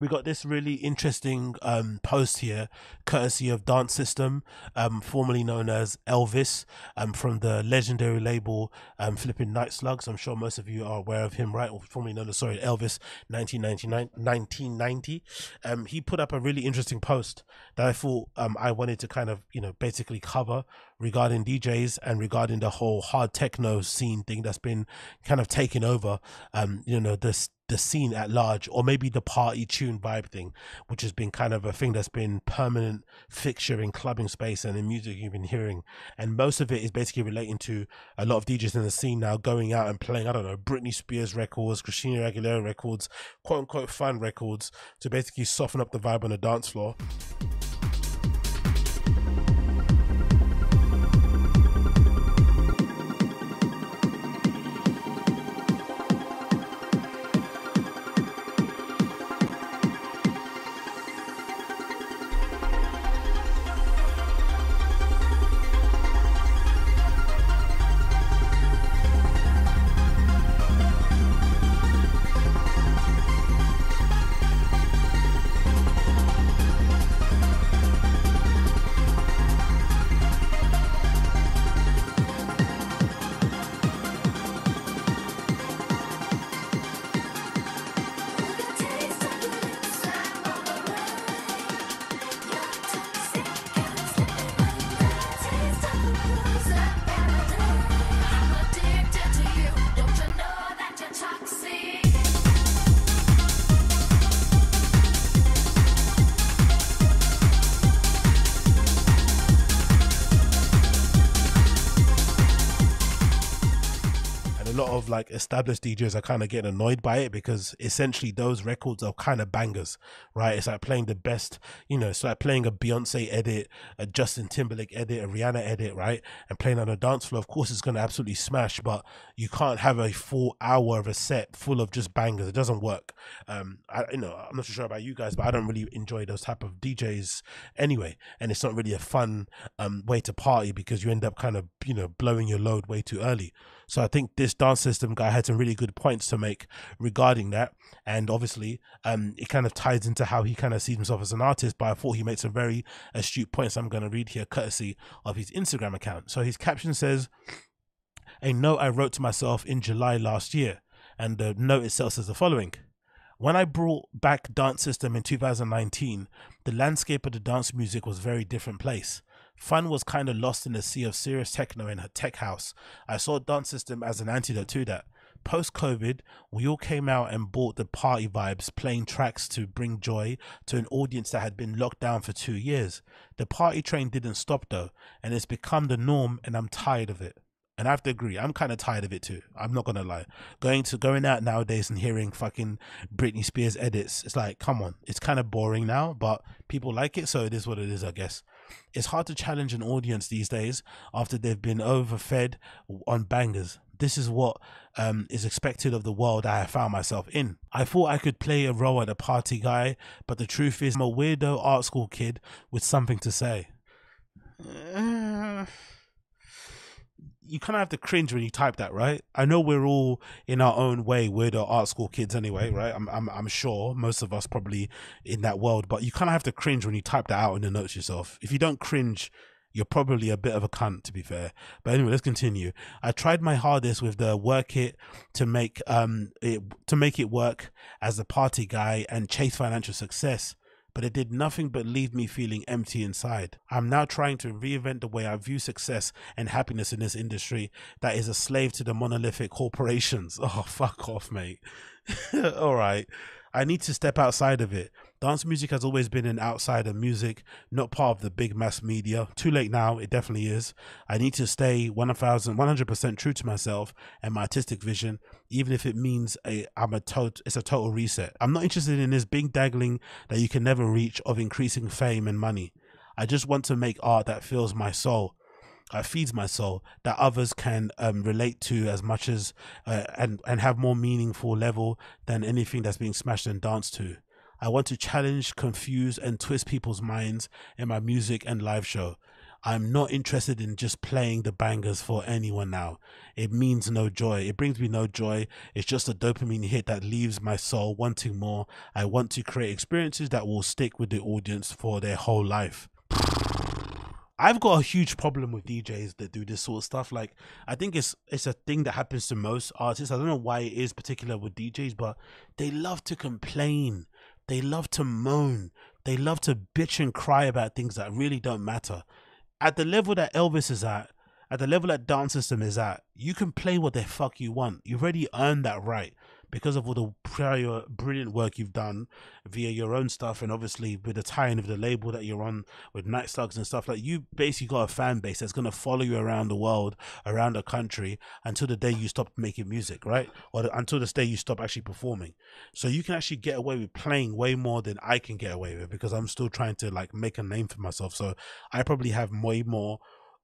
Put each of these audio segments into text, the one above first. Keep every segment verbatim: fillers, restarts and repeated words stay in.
We got this really interesting um, post here, courtesy of Dance System, um, formerly known as L-V I S, um, from the legendary label um, flipping Night Slugs. I'm sure most of you are aware of him, right? Or formerly known as, sorry, L-V I S nineteen ninety. Um, he put up a really interesting post that I thought um, I wanted to kind of, you know, basically cover regarding D Js and regarding the whole hard techno scene thing that's been kind of taking over, um, you know, this, the scene at large, or maybe the party tune vibe thing, which has been kind of a thing that's been permanent fixture in clubbing space and in music you've been hearing. And most of it is basically relating to a lot of D Js in the scene now going out and playing, I don't know, Britney Spears records, Christina Aguilera records, quote unquote fun records, to basically soften up the vibe on the dance floor. Of like established D Js are kind of getting annoyed by it, because essentially those records are kind of bangers, right? It's like playing the best, you know, it's like playing a Beyonce edit, a Justin Timberlake edit, a Rihanna edit, right? And playing on a dance floor, of course it's going to absolutely smash, but you can't have a full hour of a set full of just bangers. It doesn't work. Um, I, you know, I'm not sure about you guys, but I don't really enjoy those type of D Js anyway, and it's not really a fun um, way to party, because you end up kind of, you know, blowing your load way too early. So I think this Dance System guy had some really good points to make regarding that. And obviously, um, it kind of ties into how he kind of sees himself as an artist, but I thought he made some very astute points I'm going to read here courtesy of his Instagram account. So his caption says, "A note I wrote to myself in July last year." And the note itself says the following: "When I brought back Dance System in two thousand nineteen, the landscape of the dance music was a very different place. Fun was kind of lost in the sea of serious techno and tech house. I saw Dance System as an antidote to that. Post-COVID, we all came out and bought the party vibes, playing tracks to bring joy to an audience that had been locked down for two years. The party train didn't stop though, and it's become the norm, and I'm tired of it." And I have to agree, I'm kind of tired of it too. I'm not going to lie. Going to going out nowadays and hearing fucking Britney Spears edits, it's like, come on. It's kind of boring now, but people like it, so it is what it is, I guess. "It's hard to challenge an audience these days after they've been overfed on bangers. This is what um, is expected of the world I have found myself in. I thought I could play a role at a party guy, but the truth is I'm a weirdo art school kid with something to say." Uh... You kind of have to cringe when you type that, right? I know we're all in our own way weirdo art school kids anyway, right? I'm, I'm, I'm sure most of us probably in that world, but you kind of have to cringe when you type that out in the notes yourself. If you don't cringe, you're probably a bit of a cunt, to be fair. But anyway, let's continue. "I tried my hardest with the work it to make um it to make it work as a party guy and chase financial success, but it did nothing but leave me feeling empty inside. I'm now trying to reinvent the way I view success and happiness in this industry that is a slave to the monolithic corporations." Oh, fuck off, mate. All right. "I need to step outside of it. Dance music has always been an outsider music, not part of the big mass media. Too late now, it definitely is. I need to stay one hundred percent true to myself and my artistic vision, even if it means a, I'm a tot it's a total reset. I'm not interested in this big dangling that you can never reach of increasing fame and money. I just want to make art that fills my soul, that feeds my soul, that others can um, relate to as much as uh, and, and have more meaningful level than anything that's being smashed and danced to. I want to challenge, confuse and twist people's minds in my music and live show. I'm not interested in just playing the bangers for anyone now. It means no joy. It brings me no joy. It's just a dopamine hit that leaves my soul wanting more. I want to create experiences that will stick with the audience for their whole life. I've got a huge problem with D Js that do this sort of stuff. Like, I think it's it's a thing that happens to most artists. I don't know why it is particular with D Js, but they love to complain. They love to moan. They love to bitch and cry about things that really don't matter. At the level that L-VIS is at, at the level that Dance System is at, you can play what the fuck you want. You've already earned that right because of all the prior brilliant work you've done via your own stuff, and obviously with the tie-in of the label that you're on with Night Slugs and stuff. Like, you basically got a fan base that's going to follow you around the world, around the country, until the day you stop making music, right? Or the, until the day you stop actually performing. So you can actually get away with playing way more than I can get away with, because I'm still trying to like make a name for myself. So I probably have way more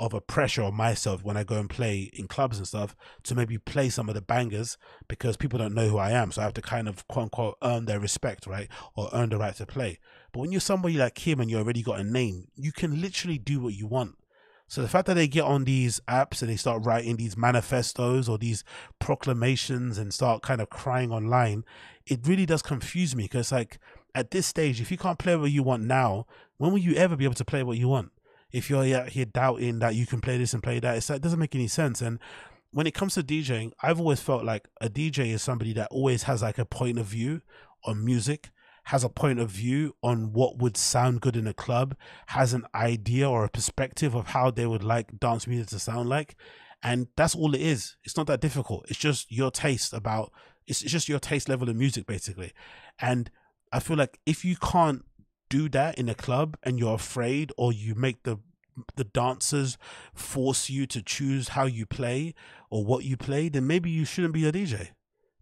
of a pressure on myself when I go and play in clubs and stuff to maybe play some of the bangers, because people don't know who I am. So I have to kind of quote unquote earn their respect, right? Or earn the right to play. But when you're somebody like him and you already got a name, you can literally do what you want. So the fact that they get on these apps and they start writing these manifestos or these proclamations and start kind of crying online, it really does confuse me, because like at this stage, if you can't play what you want now, when will you ever be able to play what you want? If you're out here doubting that you can play this and play that, it's, it doesn't make any sense. And when it comes to DJing, I've always felt like a D J is somebody that always has like a point of view on music, has a point of view on what would sound good in a club, has an idea or a perspective of how they would like dance music to sound like. And that's all it is. It's not that difficult. It's just your taste about, it's, it's just your taste level of music basically. And I feel like if you can't do that in a club and you're afraid, or you make the the dancers force you to choose how you play or what you play, then maybe you shouldn't be a D J.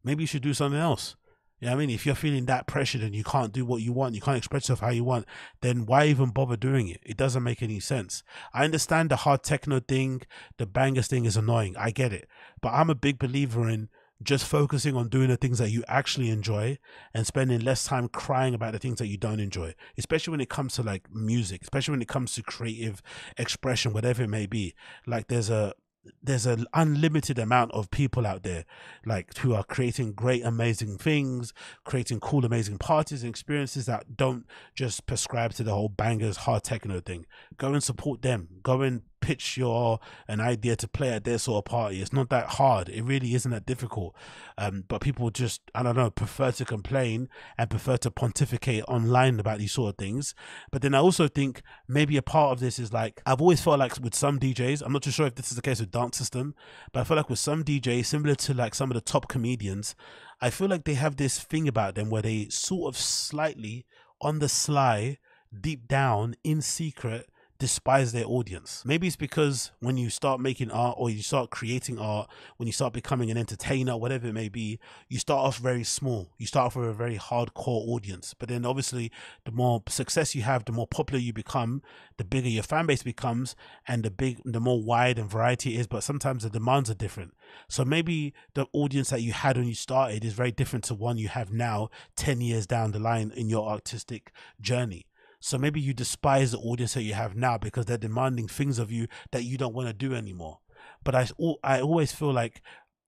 Maybe you should do something else. You know what I mean? If you're feeling that pressured and you can't do what you want, you can't express yourself how you want, then why even bother doing it? It doesn't make any sense. I understand the hard techno thing, the bangers thing is annoying. I get it. But I'm a big believer in just focusing on doing the things that you actually enjoy and spending less time crying about the things that you don't enjoy, especially when it comes to like music, especially when it comes to creative expression, whatever it may be. Like there's a there's an unlimited amount of people out there like who are creating great amazing things, creating cool amazing parties and experiences that don't just prescribe to the whole bangers hard techno thing. Go and support them. Go and pitch your an idea to play at their sort of party. It's not that hard. It really isn't that difficult. Um but people just, I don't know, prefer to complain and prefer to pontificate online about these sort of things. But then I also think maybe a part of this is like, I've always felt like with some D Js, I'm not too sure if this is the case with Dance System, but I feel like with some D Js, similar to like some of the top comedians, I feel like they have this thing about them where they sort of slightly on the sly, deep down in secret, despise their audience. Maybe it's because when you start making art or you start creating art, when you start becoming an entertainer, whatever it may be, you start off very small. You start off with a very hardcore audience. But then obviously the more success you have, the more popular you become, the bigger your fan base becomes, and the big the more wide and variety it is. But sometimes the demands are different. So maybe the audience that you had when you started is very different to one you have now ten years down the line in your artistic journey. So maybe you despise the audience that you have now because they're demanding things of you that you don't want to do anymore. But I, I always feel like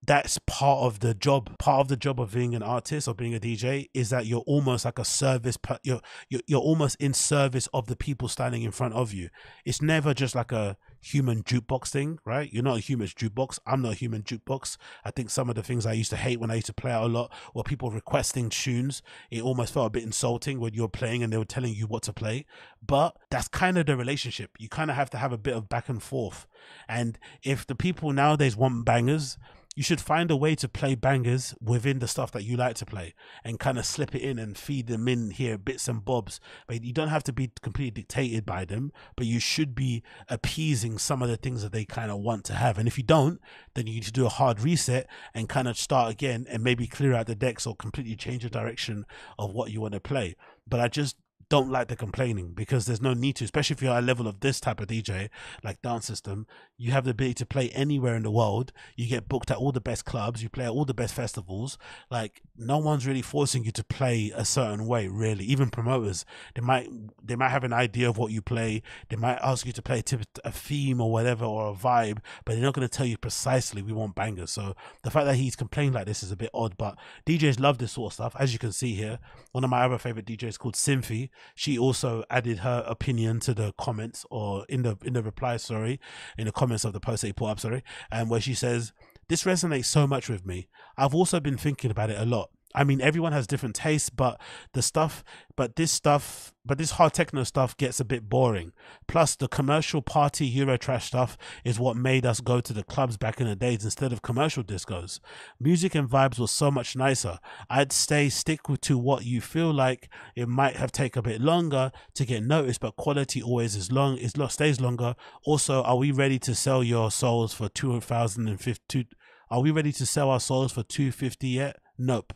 that's part of the job. Part of the job of being an artist or being a D J is that you're almost like a service. Per, you're, you're, you're almost in service of the people standing in front of you. It's never just like a human jukebox thing, right? You're not a human jukebox. I'm not a human jukebox. I think some of the things I used to hate when I used to play out a lot were people requesting tunes. It almost felt a bit insulting when you were playing and they were telling you what to play. But that's kind of the relationship. You kind of have to have a bit of back and forth. And if the people nowadays want bangers, you should find a way to play bangers within the stuff that you like to play and kind of slip it in and feed them in here, bits and bobs. But you don't have to be completely dictated by them, but you should be appeasing some of the things that they kind of want to have. And if you don't, then you need to do a hard reset and kind of start again and maybe clear out the decks or completely change the direction of what you want to play. But I just don't like the complaining, because there's no need to, especially if you're at a level of this type of D J like Dance System. You have the ability to play anywhere in the world. You get booked at all the best clubs. You play at all the best festivals. Like, no one's really forcing you to play a certain way, really. Even promoters, they might they might have an idea of what you play. They might ask you to play a theme or whatever, or a vibe, but they're not going to tell you precisely, we want bangers. So the fact that he's complaining like this is a bit odd, but D Js love this sort of stuff, as you can see here. One of my other favorite D Js called Cinthie, she also added her opinion to the comments, or in the in the reply, sorry, in the comments of the post that he put up, sorry, and where she says, "This resonates so much with me. I've also been thinking about it a lot. I mean, everyone has different tastes, but the stuff, but this stuff, but this hard techno stuff gets a bit boring. Plus, the commercial party Eurotrash stuff is what made us go to the clubs back in the days instead of commercial discos. Music and vibes were so much nicer. I'd say stick to what you feel like. It might have taken a bit longer to get noticed, but quality always is long, is stays longer. Also, are we ready to sell your souls for two thousand fifty? Are we ready to sell our souls for two fifty yet? Nope."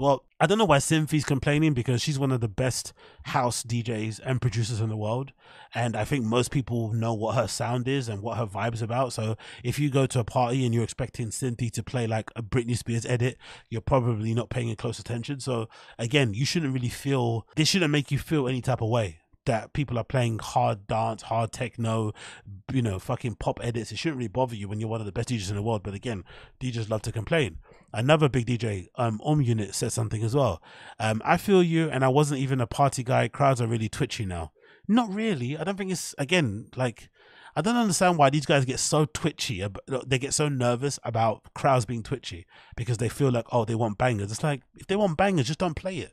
Well, I don't know why Cinthie's complaining, because she's one of the best house D Js and producers in the world. And I think most people know what her sound is and what her vibe's about. So if you go to a party and you're expecting Cinthie to play like a Britney Spears edit, you're probably not paying close attention. So again, you shouldn't really feel, this shouldn't make you feel any type of way that people are playing hard dance, hard techno, you know, fucking pop edits. It shouldn't really bother you when you're one of the best D Js in the world. But again, D Js love to complain. Another big D J, um, Om Unit, said something as well. Um, I feel you, and I wasn't even a party guy. Crowds are really twitchy now. Not really. I don't think it's, again, like, I don't understand why these guys get so twitchy. They get so nervous about crowds being twitchy because they feel like, oh, they want bangers. It's like, if they want bangers, just don't play it.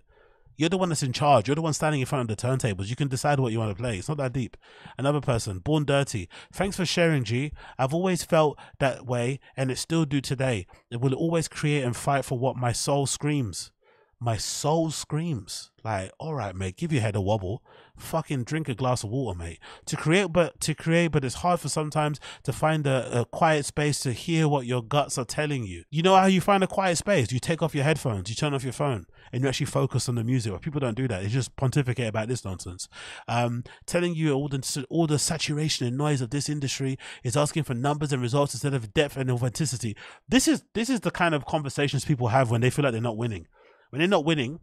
You're the one that's in charge. You're the one standing in front of the turntables. You can decide what you want to play. It's not that deep. Another person, Born Dirty. Thanks for sharing, G. I've always felt that way, and it still do today. It will always create and fight for what my soul screams. My soul screams. Like, all right, mate, give your head a wobble. Fucking drink a glass of water, mate. To create, but to create, but it's hard for sometimes to find a, a quiet space to hear what your guts are telling you. You know how you find a quiet space? You take off your headphones, you turn off your phone, and you actually focus on the music. But people don't do that. They just pontificate about this nonsense. Um, telling you all the all the saturation and noise of this industry is asking for numbers and results instead of depth and authenticity. This is this is the kind of conversations people have when they feel like they're not winning. When they're not winning,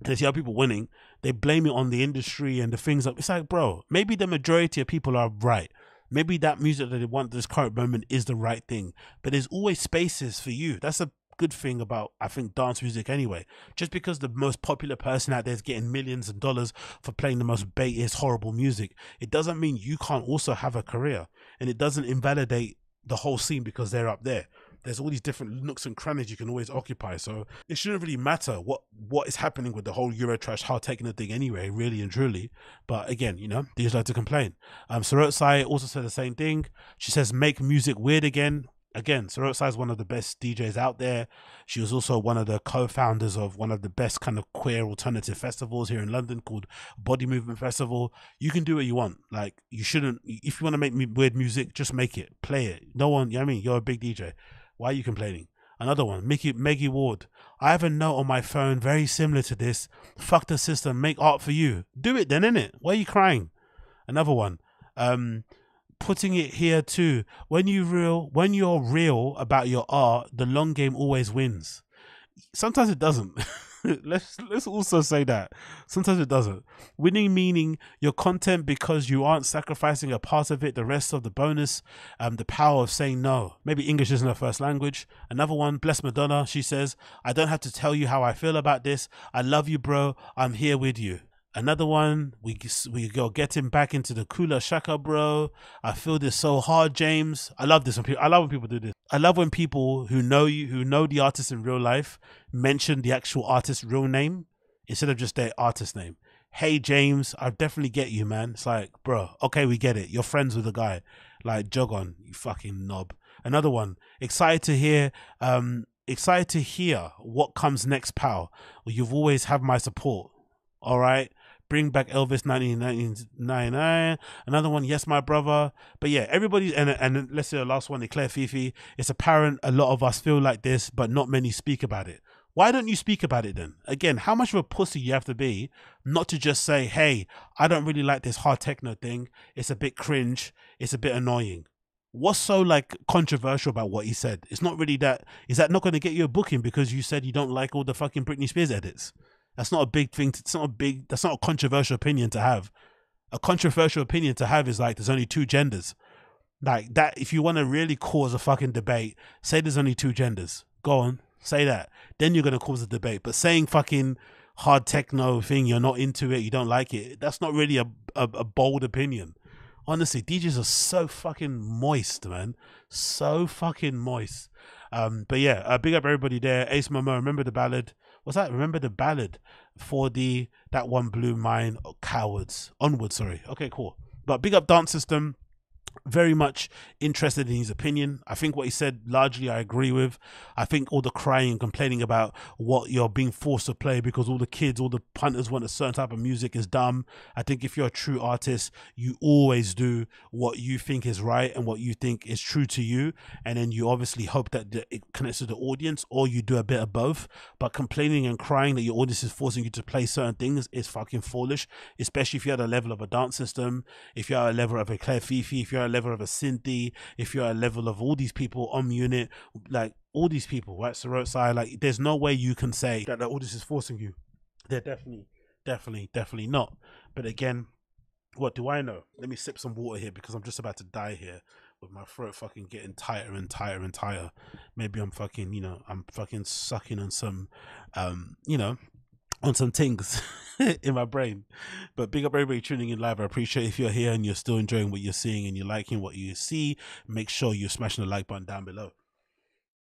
and they see other people winning, they blame it on the industry and the things. Like, it's like, bro, maybe the majority of people are right. Maybe that music that they want at this current moment is the right thing. But there's always spaces for you. That's a good thing about, I think, dance music anyway. Just because the most popular person out there is getting millions of dollars for playing the most baitist, horrible music, it doesn't mean you can't also have a career. And it doesn't invalidate the whole scene because they're up there. There's all these different nooks and crannies you can always occupy. So it shouldn't really matter what what is happening with the whole Eurotrash hard techno thing anyway, really and truly. But again, you know, they just like to complain. Um, Sarotsai also said the same thing. She says, make music weird again. Again, Sarotsai is one of the best D Js out there. She was also one of the co-founders of one of the best kind of queer alternative festivals here in London called Body Movement Festival. You can do what you want. Like, you shouldn't, if you want to make weird music, just make it, play it. No one, you know what I mean? You're a big D J. Why are you complaining? Another one, Mickey, Maggie Ward. I have a note on my phone very similar to this. Fuck the system, make art for you. Do it then, innit? Why are you crying? Another one, um, putting it here too. When you real, when you're real about your art, the long game always wins. Sometimes it doesn't. let's let's also say that sometimes it doesn't. Winning meaning your content, because you aren't sacrificing a part of it, the rest of the bonus. Um the power of saying no. Maybe English isn't her first language. Another one, bless Madonna, she says, I don't have to tell you how I feel about this. I love you, bro. I'm here with you. Another one, we we go getting back into the cooler shaka, bro. I feel this so hard, James. I love this when people, I love when people do this. I love when people who know you, who know the artist in real life, mention the actual artist's real name instead of just their artist name. Hey, James, I definitely get you, man. It's like, bro, okay, we get it. You're friends with the guy. Like, jog on, you fucking knob. Another one, excited to hear, um, excited to hear what comes next, pal. Well, you've always had my support. All right. Bring back L-VIS nineteen ninety-nine. Another one, yes, my brother. But yeah, everybody, and and let's say the last one, Eclair Fifi. It's apparent a lot of us feel like this, but not many speak about it. Why don't you speak about it then? Again, how much of a pussy you have to be not to just say, hey, I don't really like this hard techno thing. It's a bit cringe. It's a bit annoying. What's so like controversial about what he said? It's not really that. Is that not going to get you a booking because you said you don't like all the fucking Britney Spears edits? That's not a big thing. To, it's not a big. That's not a controversial opinion to have. A controversial opinion to have is like there's only two genders. Like that. If you want to really cause a fucking debate, say there's only two genders. Go on, say that. Then you're going to cause a debate. But saying fucking hard techno thing, you're not into it, you don't like it. That's not really a a, a bold opinion. Honestly, D Js are so fucking moist, man. So fucking moist. Um, but yeah, uh, big up everybody there. Ace Momo, remember the ballad? What's that? Remember the ballad for the that one blew mine. Oh, cowards. Onward, sorry. Okay, cool. But big up Dance System. Very much interested in his opinion. I think what he said largely I agree with. I think all the crying and complaining about what you're being forced to play because all the kids, all the punters want a certain type of music is dumb. I think if you're a true artist, you always do what you think is right and what you think is true to you, and then you obviously hope that it connects to the audience, or you do a bit of both. But complaining and crying that your audience is forcing you to play certain things is fucking foolish, especially if you're at a level of a Dance System, if you're at a level of a Eclair Fifi, if you're a level of a Cinthie, if you're a level of all these people, Om Unit, like all these people, right? Sarotsai, like there's no way you can say that the audience is forcing you. They're definitely, definitely, definitely not. But again, what do I know? Let me sip some water here because I'm just about to die here with my throat fucking getting tighter and tighter and tighter. Maybe I'm fucking, you know, I'm fucking sucking on some, um, you know, on some things in my brain. But big up everybody tuning in live. I appreciate if you're here and you're still enjoying what you're seeing and you're liking what you see. Make sure you're smashing the like button down below.